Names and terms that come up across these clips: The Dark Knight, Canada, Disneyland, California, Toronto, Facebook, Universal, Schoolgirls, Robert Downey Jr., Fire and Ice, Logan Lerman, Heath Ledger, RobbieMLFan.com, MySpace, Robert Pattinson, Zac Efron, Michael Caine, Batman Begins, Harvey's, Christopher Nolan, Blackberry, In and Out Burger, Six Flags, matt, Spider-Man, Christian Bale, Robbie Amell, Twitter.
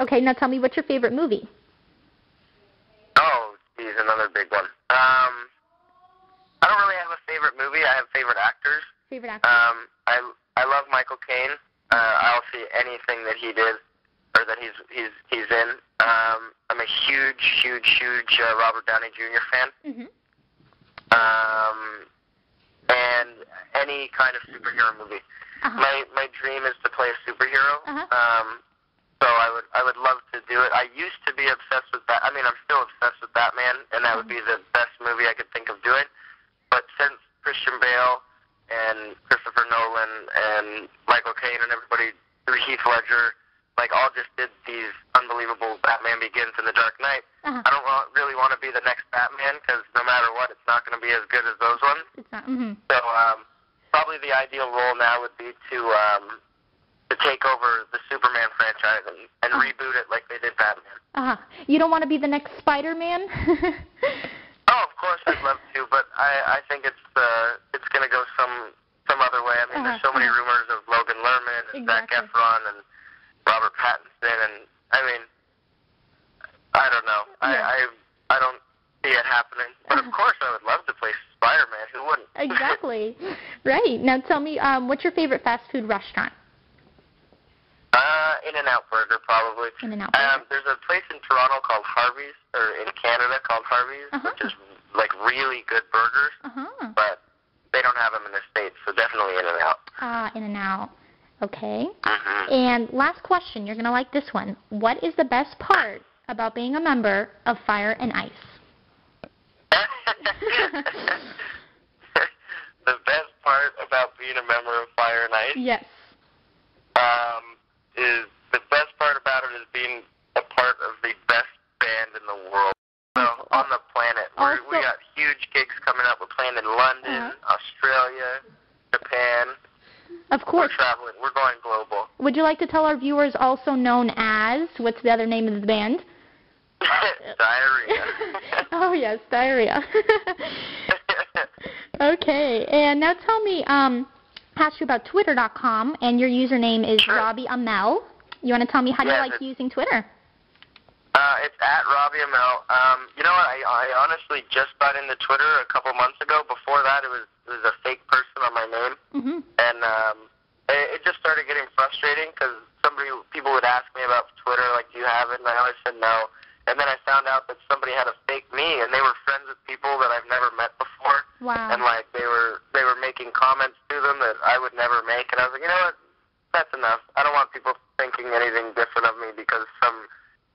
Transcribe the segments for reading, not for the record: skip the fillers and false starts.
Okay, now tell me, what's your favorite movie? Oh, geez, another big one. I don't really have a favorite movie. I have favorite actors. Favorite actors? I love Michael Caine. I'll see anything that he did or that he's in. I'm a huge Robert Downey Jr. fan. Mm-hmm. And any kind of superhero movie. Uh-huh. My dream is to play a superhero. Uh-huh. So I would love to do it. I used to be obsessed with that. I mean, I'm still obsessed with Batman, and that would be the best movie I could think of doing. But since Christian Bale and Christopher Nolan and Michael Caine and everybody through Heath Ledger, like, all just did these unbelievable Batman Begins and The Dark Knight, uh-huh. I don't really want to be the next Batman, because no matter what, it's not going to be as good as those ones. It's not, mm-hmm. So probably the ideal role now would be to take over the Superman franchise and uh-huh. reboot it like they did Batman. Uh-huh. You don't want to be the next Spider-Man? Oh, of course I'd love to, but I think it's going to go some other way. I mean, uh-huh. there's so many rumors of Logan Lerman and exactly. Zac Efron and Robert Pattinson, and I mean, I don't know. Yeah. I don't see it happening. But of course I would love to play Spider-Man. Who wouldn't? Exactly. Right. Now tell me, what's your favorite fast food restaurant? In and Out Burger, probably. In and Out Burger. There's a place in Toronto called Harvey's, or in Canada called Harvey's, uh-huh. which is like really good burgers, uh-huh. but they don't have them in the States, so definitely In and Out. Ah, In and Out. Okay. Mm-hmm. And last question, you're gonna like this one. What is the best part about being a member of Fire and Ice? The best part about being a member of Fire and Ice? Yes. Is the best part about it is being a part of the best band in the world, so, on the planet. We got huge gigs coming up. We're playing in London, uh-huh. Australia, Japan. Of course. We're traveling. We're going global. Would you like to tell our viewers, also known as, what's the other name of the band? Diarrhea. Oh, yes, Diarrhea. Okay, and now tell me, ask you about Twitter.com, and your username is sure. Robbie Amell. You want to tell me, how do you like using Twitter? It's at Robbie Amell. You know what, I honestly just got into Twitter a couple months ago. Before that, it was a fake person on my name. Mm-hmm. And it just started getting frustrating because people would ask me about Twitter, like, do you have it? And I always said no. And then I found out that somebody had a fake me, and they were friends with people that I've never met before. Wow. And, like, they were making comments to them that I would never make. And I was like, you know what, that's enough. I don't want people thinking anything different of me because some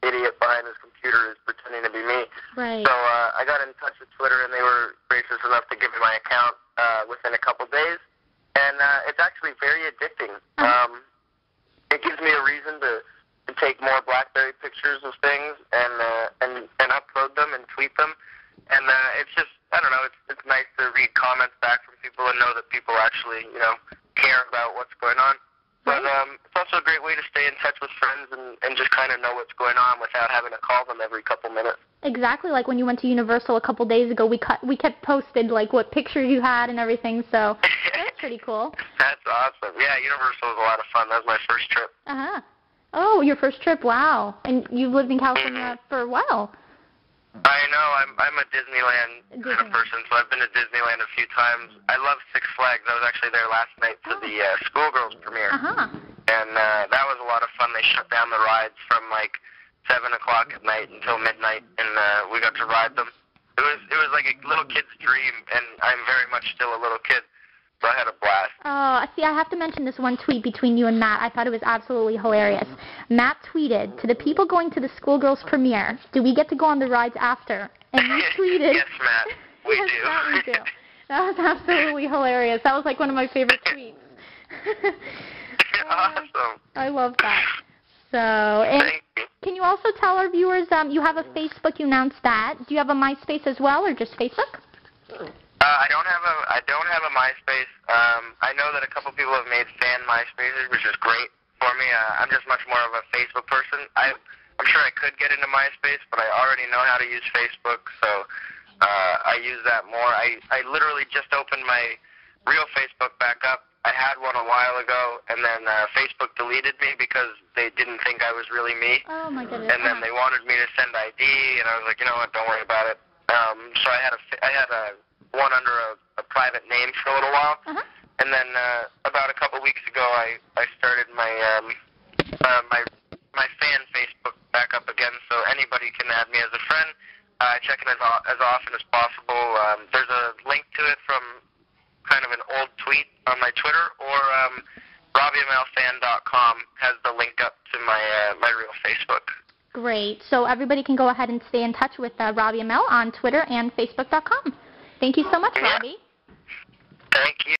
idiot behind his computer is pretending to be me. Right. So I got in touch with Twitter, and they were gracious enough to give me my account within a couple days. And it's actually very addicting. It gives me a reason to take more Blackberry pictures of things and upload them and tweet them. And it's just, I don't know, it's nice to read comments back from people and know that people actually, you know, care about what's going on. But it's also a great way to stay in touch with friends and just kind of know what's going on without having to call them every couple minutes. Exactly, like when you went to Universal a couple days ago, we kept posted, like, what pictures you had and everything, so that's pretty cool. That's awesome. Yeah, Universal was a lot of fun. That was my first trip. Uh-huh. Oh, your first trip, wow. And you've lived in California for a while. I know. I'm a Disneyland kind of person, so I've been to Disneyland a few times. I love Six Flags. I was actually there last night for the Schoolgirls premiere, uh-huh. and that was a lot of fun. They shut down the rides from like 7 o'clock at night until midnight, and we got to ride them. It was like a little kid's dream, and I'm very much still a little kid. So I had a blast. Oh, see, I have to mention this one tweet between you and Matt. I thought it was absolutely hilarious. Matt tweeted, "To the people going to the Schoolgirls premiere, do we get to go on the rides after?" And you tweeted, "Yes, Matt, we yes, do." Matt, we do. That was absolutely hilarious. That was like one of my favorite tweets. Awesome. I love that. So, and can you also tell our viewers, you have a Facebook? You announced that. Do you have a MySpace as well, or just Facebook? I don't have a MySpace. I know that a couple people have made fan MySpaces, which is great for me. I'm just much more of a Facebook person. I'm sure I could get into MySpace, but I already know how to use Facebook, so I use that more. I literally just opened my real Facebook back up I had one a while ago, and then Facebook deleted me because they didn't think I was really me. Oh, my goodness. And then they wanted me to send ID, and I was like, you know what, don't worry about it. So I had a one under a private name for a little while. Uh-huh. And then about a couple weeks ago, I started my my fan Facebook back up again, so anybody can add me as a friend. I check it as often as possible. There's a link to it from kind of an old tweet on my Twitter, or RobbieMLFan.com has the link up to my my real Facebook. Great. So everybody can go ahead and stay in touch with Robbie Amell on Twitter and Facebook.com. Thank you so much, Robbie. Thank you.